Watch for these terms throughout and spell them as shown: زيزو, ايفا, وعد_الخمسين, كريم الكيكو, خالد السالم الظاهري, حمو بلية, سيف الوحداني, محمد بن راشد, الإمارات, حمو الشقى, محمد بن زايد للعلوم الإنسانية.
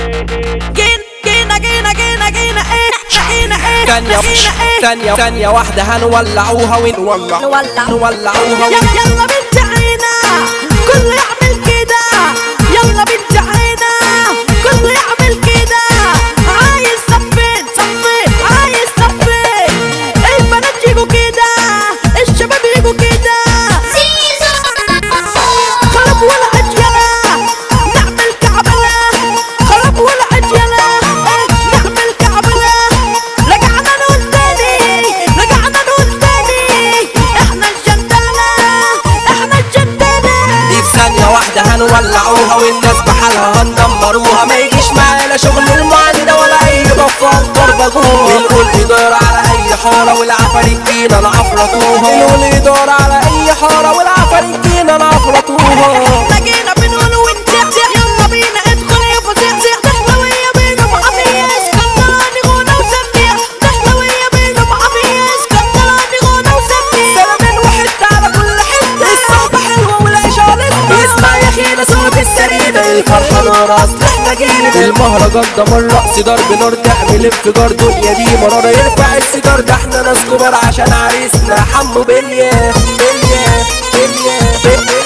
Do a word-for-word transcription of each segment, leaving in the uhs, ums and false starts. جينا جينا جينا جينا جينا ايه جينا ايه تانية تانية تانية واحدة هنولعوها ونولع نولع نولعوها يلا بنت عينا كله يعمل كده يلا بنت عينا كله يعمل كده عايز صفين صفين عايز صفين البنات يجوا كده الشباب يجوا كده خرب ولا هنولعوها والناس بحالها هندمروها ما يجيش معانا شغل المعاندة ولا أي ضفة بربجوها بنقول يدور على أي حارة والعفاريت جينا أنا أفرطوها بنقول يدور على أي حارة والعفاريت جينا أنا أفرطوها إحنا جينا بنقول وأنت يلا بينا ادخل يا فظيع تحلوية بينا معافية اسكندراني غنى وسميع تحلوية بينا معافية اسكندراني غنى وسميع سلامين وحتة على كل حتة الصحبة حلوة والعيشة لذة يا صاحب السريدة الفرحة نار أصل إحنا جينا المهرجان دمر الرقص ضرب نار تعمل انفجار دنيا دي مرارة يرفع السيجار ده إحنا ناس كبار عشان عريسنا حمو بلية بلية بلية بلية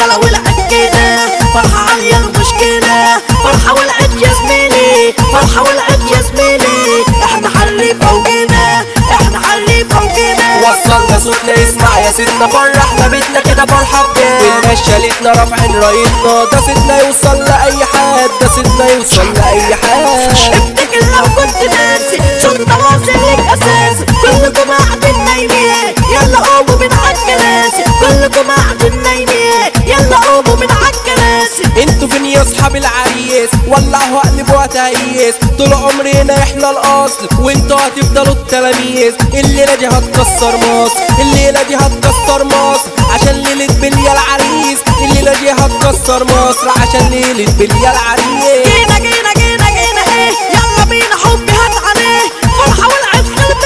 يلا ولعت كده فرحة عالية المشكلة فرحة ولعت يا زميلي فرحة ولعت يا زميلي احنا حلي فوقنا احنا حلي فوقنا وصلنا صوتنا اسمع يا ستنا فرحنا بيتنا كده فرحة بجد والناس شالتنا رافعين رايتنا ده ستنا يوصل لأي حد ده ستنا يوصل لأي حد افتكر لو كنت ناسي شطنا واصل لك أساسي كلكم قاعدين نايمين يلا قوموا من على الكراسي كلكم قاعدين نايمين يلا قوموا من عالكراسي انتوا فين يا اصحاب العريس ولعوا قلب وتهيس طول عمرنا احنا الاصل وانتوا هتفضلوا التلاميذ الليله دي هتكسر مصر الليله دي هتكسر مصر عشان ليله بليا العريس الليله دي هتكسر مصر عشان ليله بليا العريس جينا جينا جينا جينا ايه يلا بينا حبي هات عليه فرحه ولعت قلبك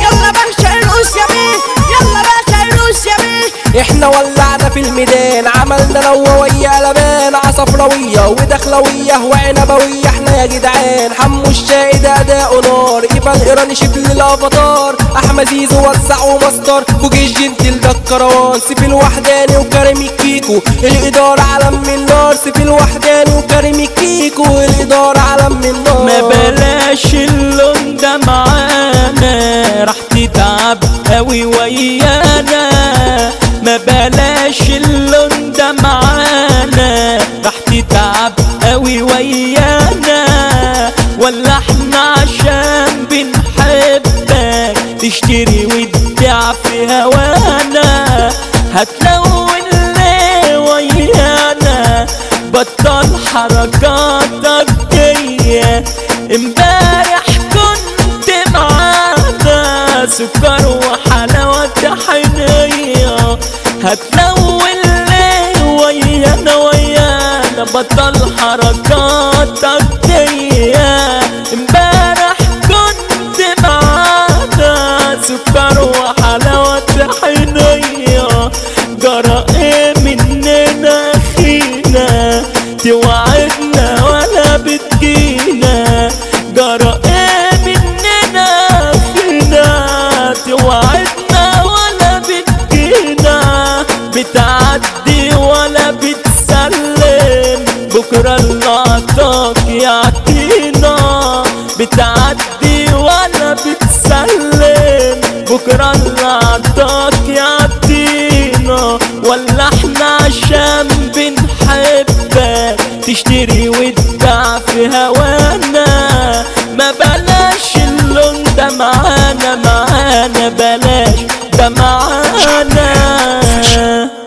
يلا باشا ارقص يا بيه يلا باشا ارقص يا بيه احنا ولعنا في الميدان عملنا لووية قلبان عصفراوية ودخلوية وعنبوية احنا يا جدعان حمو الشقى ده أداؤه نار ايفا الإيراني شكل الأفاتار أحمد زيزو وزعوا مسطر كوجي الجنتل ده الكروان سيف الوحداني وكريم الكيكو الإدارة علم النار سيف الوحداني وكريم الكيكو الإدارة علم النار ما بلاش اللون ده معانا راح تتعب قوي ويانا ما بلاش اللون ده معانا راح تتعب قوي ويانا ولا احنا عشان بنحبك تشتري وتبيع في هوانا هتلون ليه ويانا بطل حركاتك دي امبارح كنت معانا سكر وحلاوة حنية هتلون ليه ويانا ويانا بطل حركاتك دي امبارح كنت معانا سكر وحلاوة حنية جرى ايه مننا خينا توعدنا ولا بتجينا جرى ايه مننا خينا توعدنا بتعدي ولا بتسلم بكرة اللقطاك يعطينا بتعدي ولا بتسلم بكرة اللقطاك يعطينا ولا احنا عشان بنحبك تشتري وتباع في هوانا ما بلاش اللون ده معانا معانا بلاش ده معانا